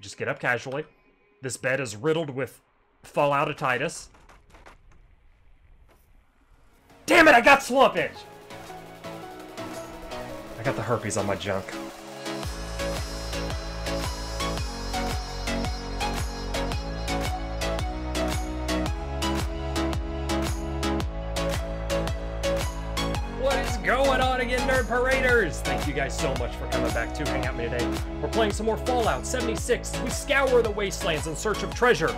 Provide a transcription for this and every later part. Just get up casually. This bed is riddled with Falloutatitis. Damn it, I got Slump Itch! I got the herpes on my junk. Going on again, Nerd Paraders! Thank you guys so much for coming back to hang out with me today. We're playing some more Fallout 76. We scour the wastelands in search of treasure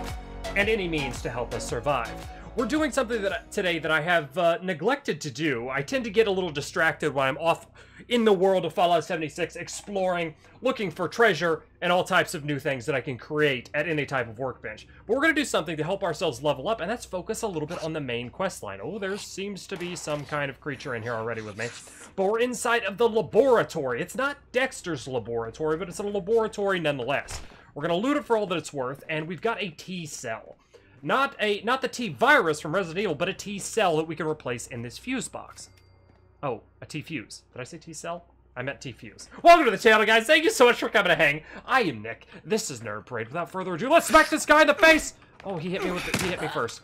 and any means to help us survive. We're doing something today that I have neglected to do. I tend to get a little distracted when I'm off in the world of Fallout 76, exploring, looking for treasure, and all types of new things that I can create at any type of workbench. But we're going to do something to help ourselves level up, and that's focus a little bit on the main quest line. Oh, there seems to be some kind of creature in here already with me. But we're inside of the laboratory. It's not Dexter's Laboratory, but it's a laboratory nonetheless. We're going to loot it for all that it's worth, and we've got a T-cell. Not the T-Virus from Resident Evil, but a T-cell that we can replace in this fuse box. Oh, a T-Fuse. Did I say T-Cell? I meant T-Fuse. Welcome to the channel, guys. Thank you so much for coming to hang. I am Nick. This is Nerd Parade. Without further ado, let's smack this guy in the face! Oh, he hit me first.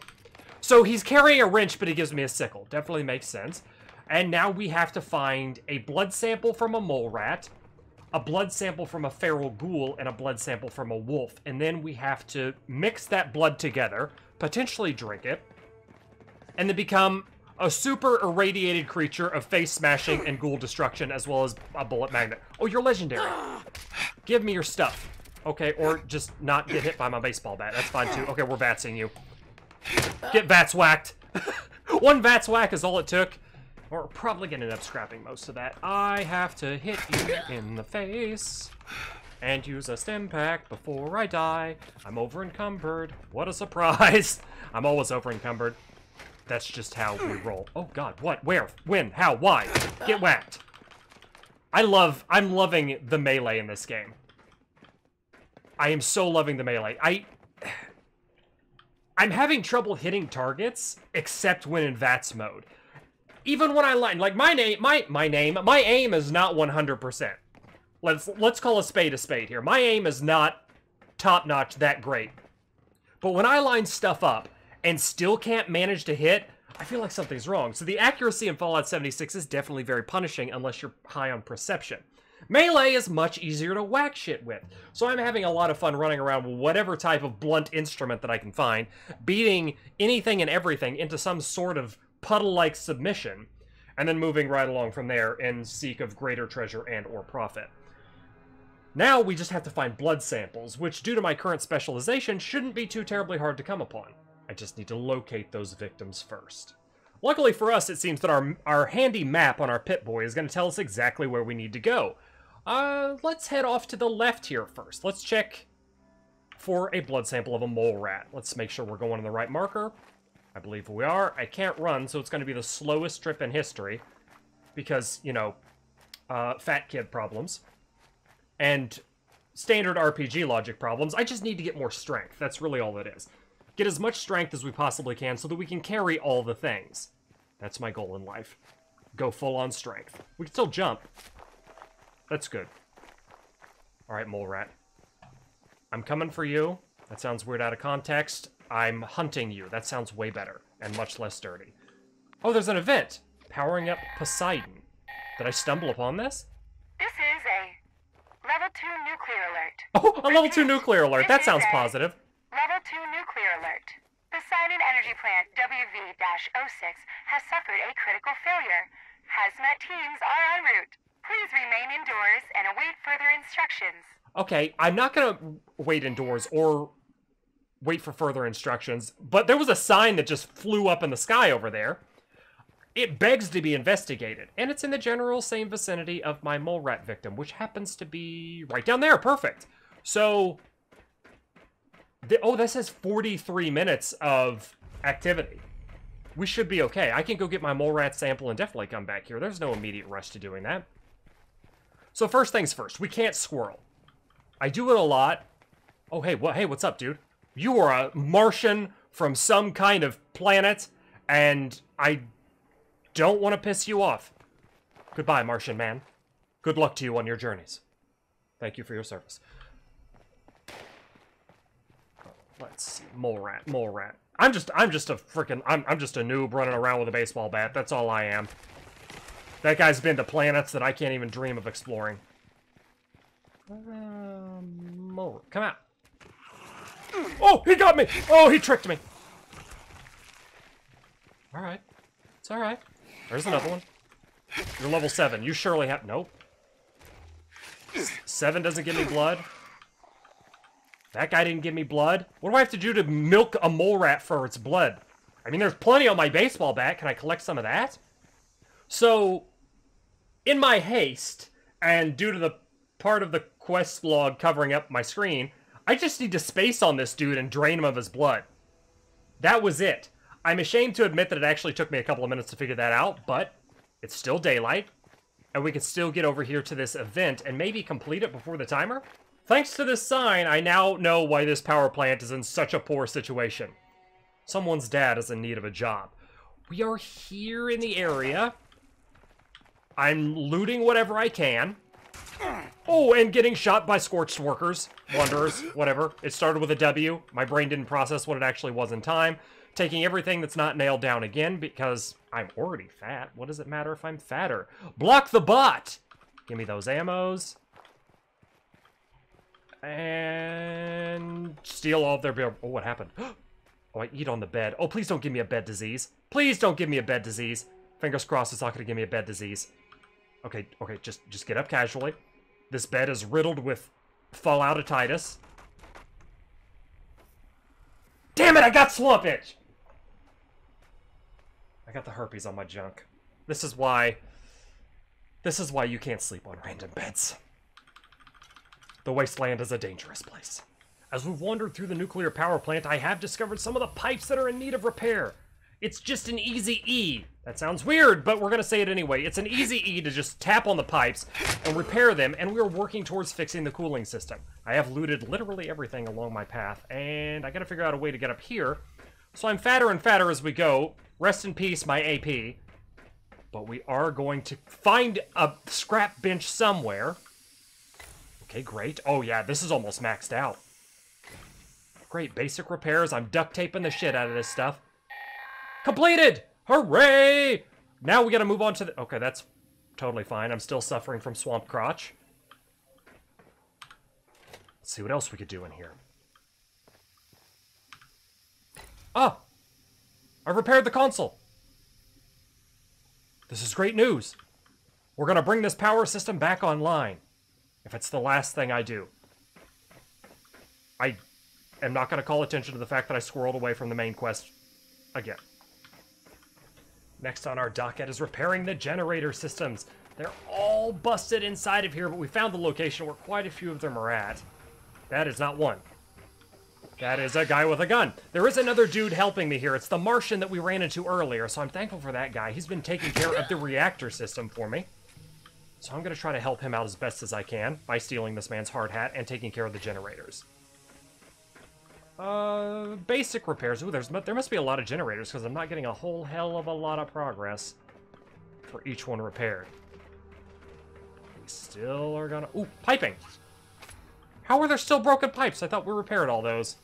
So he's carrying a wrench, but he gives me a sickle. Definitely makes sense. And now we have to find a blood sample from a mole rat, a blood sample from a feral ghoul, and a blood sample from a wolf. And then we have to mix that blood together, potentially drink it, and then become a super irradiated creature of face smashing and ghoul destruction, as well as a bullet magnet. Oh, you're legendary. Give me your stuff. Okay, or just not get hit by my baseball bat. That's fine, too. Okay, we're VATSing you. Get VATS whacked. One VATS whack is all it took. We're probably gonna end up scrapping most of that. I have to hit you in the face and use a stim pack before I die. I'm overencumbered. What a surprise. I'm always overencumbered. That's just how we roll. Oh god, what, where, when, how, why? Get whacked. I'm loving the melee in this game. I am so loving the melee. I'm having trouble hitting targets, except when in VATS mode. Even when I line, like my aim is not 100%. Let's call a spade here. My aim is not top-notch that great. But when I line stuff up and still can't manage to hit, I feel like something's wrong. So the accuracy in Fallout 76 is definitely very punishing unless you're high on perception. Melee is much easier to whack shit with. So I'm having a lot of fun running around with whatever type of blunt instrument that I can find, beating anything and everything into some sort of puddle-like submission, and then moving right along from there in seek of greater treasure and or profit. Now we just have to find blood samples, which due to my current specialization shouldn't be too terribly hard to come upon. I just need to locate those victims first. Luckily for us, it seems that our handy map on our pit boy is going to tell us exactly where we need to go. Let's head off to the left here first. Let's check for a blood sample of a mole rat. Let's make sure we're going on the right marker. I believe we are. I can't run, so it's going to be the slowest trip in history. Because, you know, fat kid problems. And standard RPG logic problems. I just need to get more strength. That's really all it is. Get as much strength as we possibly can so that we can carry all the things. That's my goal in life. Go full on strength. We can still jump. That's good. Alright, mole rat. I'm coming for you. That sounds weird out of context. I'm hunting you. That sounds way better and much less dirty. Oh, there's an event. Powering up Poseidon. Did I stumble upon this? This is a level 2 nuclear alert. Oh, a level 2 nuclear alert. That sounds positive. Level 2 nuclear alert. Poseidon Energy Plant WV-06 has suffered a critical failure. Hazmat teams are en route. Please remain indoors and await further instructions. Okay, I'm not going to wait indoors or wait for further instructions, but there was a sign that just flew up in the sky over there. It begs to be investigated, and it's in the general same vicinity of my mole rat victim, which happens to be right down there. Perfect. So, oh, that says 43 minutes of activity. We should be okay. I can go get my mole rat sample and definitely come back here. There's no immediate rush to doing that. So first things first, we can't squirrel. I do it a lot. Oh, hey, hey, what's up, dude? You are a Martian from some kind of planet, and I don't want to piss you off. Goodbye, Martian man. Good luck to you on your journeys. Thank you for your service. Let's see. Mole rat. Mole rat. I'm just a freaking I'm just a noob running around with a baseball bat. That's all I am. That guy's been to planets that I can't even dream of exploring. Mole rat. Come out. Oh, he got me! Oh, he tricked me. All right. It's all right. There's another one. You're level 7. You surely have... Nope. 7 doesn't give me blood. That guy didn't give me blood. What do I have to do to milk a mole rat for its blood? I mean, there's plenty on my baseball bat. Can I collect some of that? So, in my haste, and due to the part of the quest log covering up my screen, I just need to space on this dude and drain him of his blood. That was it. I'm ashamed to admit that it actually took me a couple of minutes to figure that out, but it's still daylight, and we can still get over here to this event and maybe complete it before the timer? Thanks to this sign, I now know why this power plant is in such a poor situation. Someone's dad is in need of a job. We are here in the area. I'm looting whatever I can. Oh, and getting shot by scorched workers, wanderers, whatever. It started with a W. My brain didn't process what it actually was in time. Taking everything that's not nailed down again because I'm already fat. What does it matter if I'm fatter? Block the bot! Give me those ammos. And steal all of their beer. Oh, what happened? Oh, I eat on the bed. Oh, please don't give me a bed disease. Please don't give me a bed disease. Fingers crossed it's not going to give me a bed disease. Okay, okay, just get up casually. This bed is riddled with falloutatitis. Damn it, I got slump itch! I got the herpes on my junk. This is why you can't sleep on random beds. The wasteland is a dangerous place. As we've wandered through the nuclear power plant, I have discovered some of the pipes that are in need of repair. It's just an easy E. That sounds weird, but we're going to say it anyway. It's an easy E to just tap on the pipes and repair them, and we are working towards fixing the cooling system. I have looted literally everything along my path, and I got to figure out a way to get up here. So I'm fatter and fatter as we go. Rest in peace, my AP. But we are going to find a scrap bench somewhere. Okay, great. Oh, yeah, this is almost maxed out. Great, basic repairs. I'm duct taping the shit out of this stuff. Completed! Hooray! Now we gotta move on to the... Okay, that's totally fine. I'm still suffering from swamp crotch. Let's see what else we could do in here. Oh! I repaired the console! This is great news! We're gonna bring this power system back online. If it's the last thing I do. I am not gonna call attention to the fact that I squirreled away from the main quest again. Next on our docket is repairing the generator systems. They're all busted inside of here, but we found the location where quite a few of them are at. That is not one. That is a guy with a gun. There is another dude helping me here. It's the Martian that we ran into earlier, so I'm thankful for that guy. He's been taking care of the reactor system for me. So I'm going to try to help him out as best as I can by stealing this man's hard hat and taking care of the generators. Basic repairs. Ooh, there must be a lot of generators because I'm not getting a whole hell of a lot of progress for each one repaired. We still are gonna... Ooh, piping! How are there still broken pipes? I thought we repaired all those.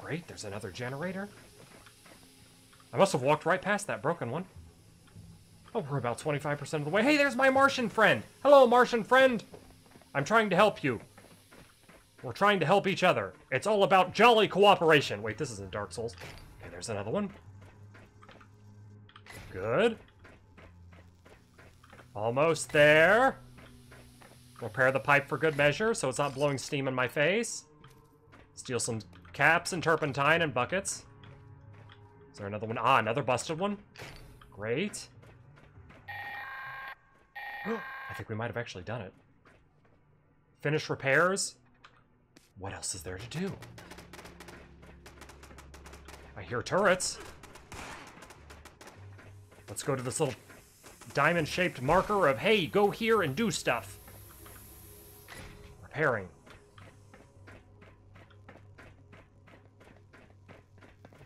Great, there's another generator. I must have walked right past that broken one. Oh, we're about 25% of the way. Hey, there's my Martian friend! Hello, Martian friend! I'm trying to help you. We're trying to help each other. It's all about jolly cooperation. Wait, this isn't Dark Souls. Okay, there's another one. Good. Almost there. Repair the pipe for good measure so it's not blowing steam in my face. Steal some caps and turpentine and buckets. Is there another one? Ah, another busted one. Great. I think we might have actually done it. Finish repairs. What else is there to do? I hear turrets. Let's go to this little diamond-shaped marker of, hey, go here and do stuff. Repairing.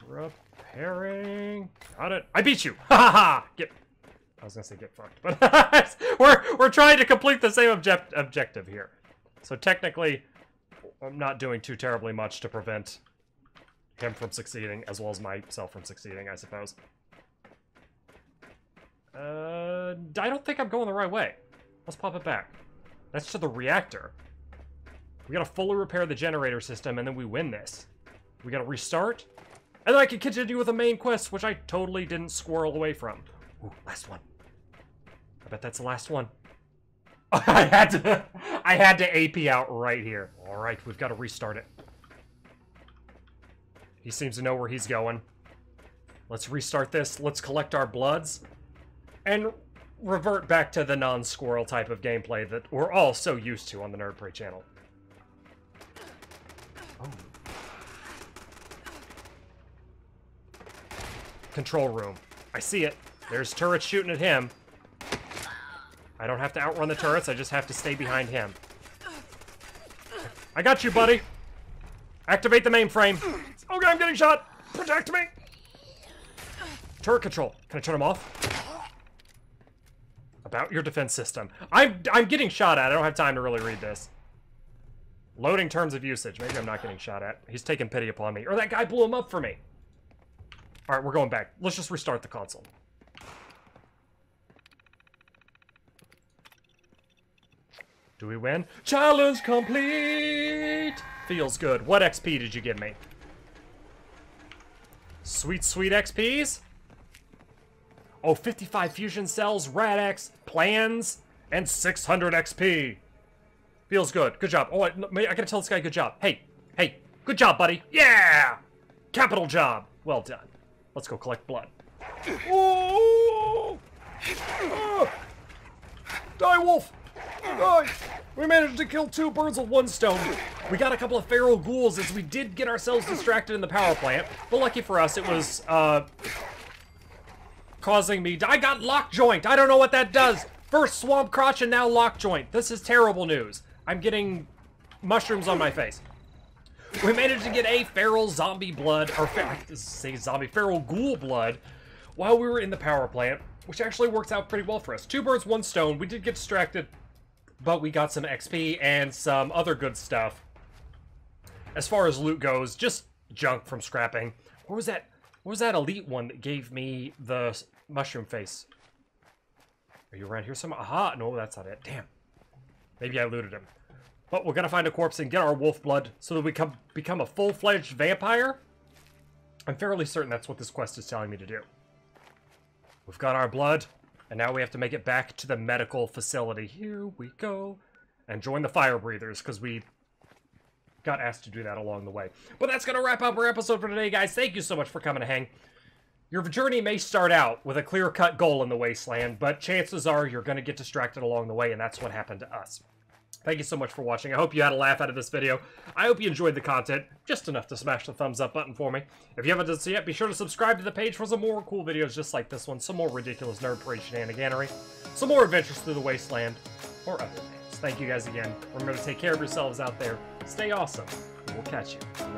Repairing. Got it. I beat you. Ha ha ha. I was going to say get fucked, but we're trying to complete the same objective here. So technically... I'm not doing too terribly much to prevent him from succeeding, as well as myself from succeeding, I suppose. I don't think I'm going the right way. Let's pop it back. That's to the reactor. We gotta fully repair the generator system, and then we win this. We gotta restart, and then I can continue with the main quest, which I totally didn't squirrel away from. Ooh, last one. I bet that's the last one. I had to AP out right here. All right, we've got to restart it. He seems to know where he's going. Let's restart this. Let's collect our bloods, and revert back to the non-squirrel type of gameplay that we're all so used to on the Nerd Parade channel. Oh. Control room. I see it. There's turrets shooting at him. I don't have to outrun the turrets, I just have to stay behind him. I got you, buddy! Activate the mainframe! Okay, I'm getting shot! Protect me! Turret control. Can I turn them off? About your defense system. I'm getting shot at. I don't have time to really read this. Loading terms of usage. Maybe I'm not getting shot at. He's taking pity upon me. Or that guy blew him up for me. Alright, we're going back. Let's just restart the console. Do we win? Challenge complete! Feels good. What XP did you give me? Sweet, sweet XPs? Oh, 55 fusion cells, Radex, plans, and 600 XP. Feels good. Good job. Oh, I gotta tell this guy good job. Hey, hey, good job, buddy. Yeah! Capital job. Well done. Let's go collect blood. Oh! Die, wolf! Die! We managed to kill two birds with one stone. We got a couple of feral ghouls as we did get ourselves distracted in the power plant. But lucky for us, it was, causing me to- I got lock joint! I don't know what that does! First swamp crotch and now lock joint. This is terrible news. I'm getting mushrooms on my face. We managed to get a feral zombie blood, or feral ghoul blood, while we were in the power plant, which actually works out pretty well for us. Two birds, one stone. We did get distracted, but we got some XP and some other good stuff. As far as loot goes, just junk from scrapping. What was that elite one that gave me the mushroom face? Are you around here somewhere? Aha, no, that's not it. Damn. Maybe I looted him. But we're gonna find a corpse and get our wolf blood so that we become a full-fledged vampire. I'm fairly certain that's what this quest is telling me to do. We've got our blood. And now we have to make it back to the medical facility. Here we go. And join the fire breathers, because we got asked to do that along the way. But that's going to wrap up our episode for today, guys. Thank you so much for coming to hang. Your journey may start out with a clear-cut goal in the wasteland, but chances are you're going to get distracted along the way, and that's what happened to us. Thank you so much for watching. I hope you had a laugh out of this video. I hope you enjoyed the content, just enough to smash the thumbs up button for me. If you haven't done so yet, be sure to subscribe to the page for some more cool videos just like this one, some more ridiculous Nerd Parade shenaniganery, some more adventures through the wasteland, or other things. Thank you guys again. Remember to take care of yourselves out there. Stay awesome, and we'll catch you.